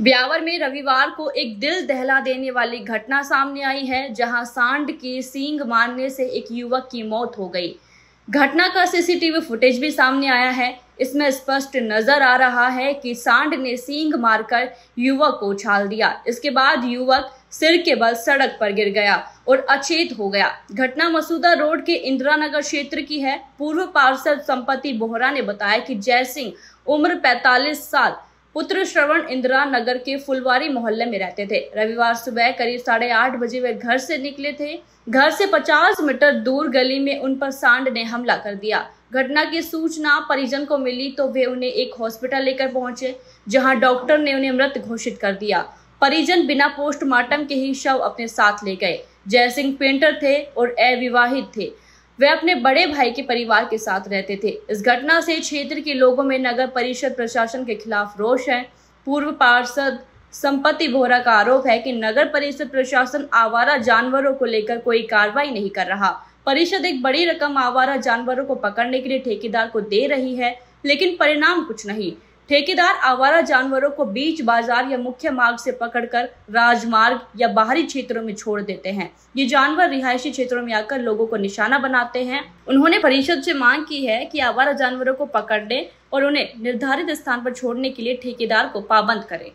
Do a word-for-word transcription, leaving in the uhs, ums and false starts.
ब्यावर में रविवार को एक दिल दहला देने वाली घटना सामने आई है, जहां सांड के सींग मारने से एक युवक की मौत हो गई। घटना का सीसीटीवी फुटेज भी सामने आया है। इसमें स्पष्ट नजर आ रहा है कि सांड ने सींग मारकर युवक को उछाल दिया। इसके बाद युवक सिर के बल सड़क पर गिर गया और अचेत हो गया। घटना मसूदा रोड के इंदिरा नगर क्षेत्र की है। पूर्व पार्षद संपत्ति बोहरा ने बताया कि जय सिंह उम्र पैंतालीस साल पुत्र श्रवण इंदिरा नगर के फुलवारी मोहल्ले में रहते थे। रविवार सुबह करीब साढ़े आठ बजे वे घर से निकले थे। घर से पचास मीटर दूर गली में उन पर सांड ने हमला कर दिया। घटना की सूचना परिजन को मिली तो वे उन्हें एक हॉस्पिटल लेकर पहुंचे, जहां डॉक्टर ने उन्हें मृत घोषित कर दिया। परिजन बिना पोस्टमार्टम के ही शव अपने साथ ले गए। जय सिंह पेंटर थे और अविवाहित थे। वे अपने बड़े भाई के परिवार के साथ रहते थे। इस घटना से क्षेत्र के लोगों में नगर परिषद प्रशासन के खिलाफ रोष है। पूर्व पार्षद संपत्ति बोहरा का आरोप है कि नगर परिषद प्रशासन आवारा जानवरों को लेकर कोई कार्रवाई नहीं कर रहा। परिषद एक बड़ी रकम आवारा जानवरों को पकड़ने के लिए ठेकेदार को दे रही है, लेकिन परिणाम कुछ नहीं। ठेकेदार आवारा जानवरों को बीच बाजार या मुख्य मार्ग से पकड़कर राजमार्ग या बाहरी क्षेत्रों में छोड़ देते हैं। ये जानवर रिहायशी क्षेत्रों में आकर लोगों को निशाना बनाते हैं। उन्होंने परिषद से मांग की है कि आवारा जानवरों को पकड़ने और उन्हें निर्धारित स्थान पर छोड़ने के लिए ठेकेदार को पाबंद करें।